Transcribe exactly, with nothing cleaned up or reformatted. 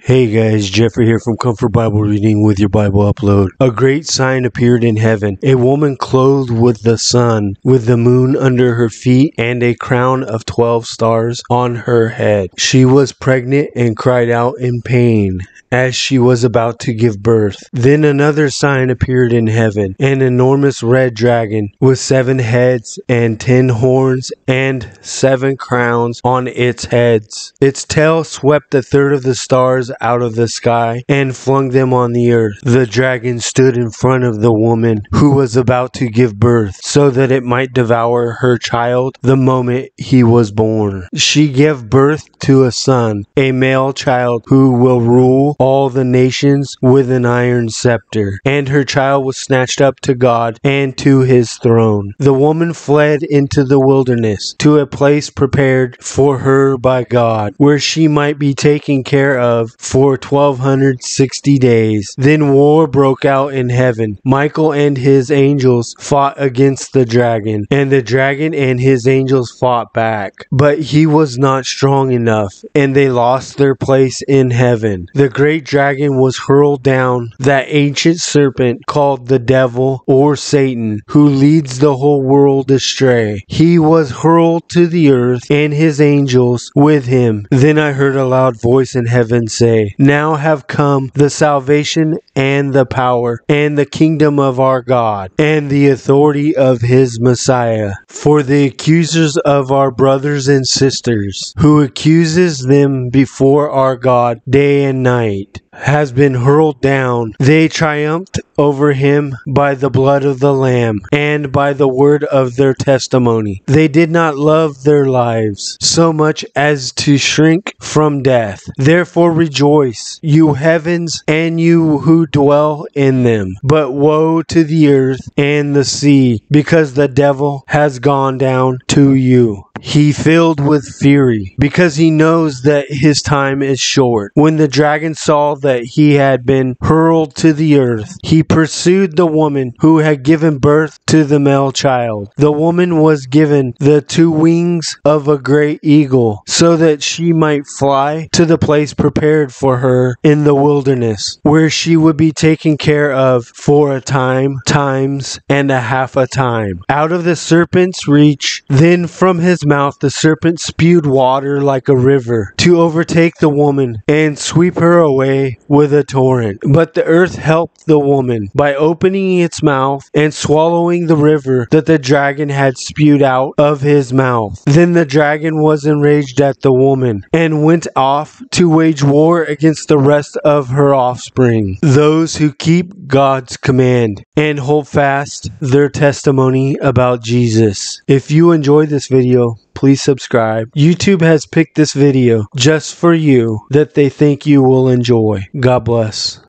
Hey guys, Jeffrey here from Comfort Bible Reading with your Bible upload. A great sign appeared in heaven, a woman clothed with the sun, with the moon under her feet, and a crown of twelve stars on her head. She was pregnant and cried out in pain as she was about to give birth. Then another sign appeared in heaven, an enormous red dragon with seven heads and ten horns and seven crowns on its heads. Its tail swept a third of the stars out of the sky and flung them on the earth. The dragon stood in front of the woman who was about to give birth, so that it might devour her child the moment he was born. She gave birth to a son, a male child who will rule all the nations with an iron scepter, and her child was snatched up to God and to his throne. The woman fled into the wilderness, to a place prepared for her by God, where she might be taken care of for twelve hundred sixty days. Then war broke out in heaven. Michael and his angels fought against the dragon, and the dragon and his angels fought back. But he was not strong enough, and they lost their place in heaven. The great dragon was hurled down, that ancient serpent called the devil or Satan, who leads the whole world astray. He was hurled to the earth, and his angels with him. Then I heard a loud voice in heaven say, "Now have come the salvation and the power and the kingdom of our God and the authority of his Messiah. For the accusers of our brothers and sisters, who accuses them before our God day and night, has been hurled down. They triumphed over him by the blood of the Lamb and by the word of their testimony. They did not love their lives so much as to shrink from death. Therefore rejoice, you heavens, and you who dwell in them. But woe to the earth and the sea, because the devil has gone down to you. He filled with fury, because he knows that his time is short." When the dragon saw that he had been hurled to the earth, he pursued the woman who had given birth to the male child. The woman was given the two wings of a great eagle, so that she might fly to the place prepared for her in the wilderness, where she would be taken care of for a time, times, and a half a time. Out of the serpent's reach, then from his mouth the serpent spewed water like a river, to overtake the woman and sweep her away with a torrent. But the earth helped the woman by opening its mouth and swallowing the river that the dragon had spewed out of his mouth. Then the dragon was enraged at the woman and went off to wage war against the rest of her offspring, those who keep God's command and hold fast their testimony about Jesus. If you enjoyed this video, please subscribe. YouTube has picked this video just for you that they think you will enjoy. God bless.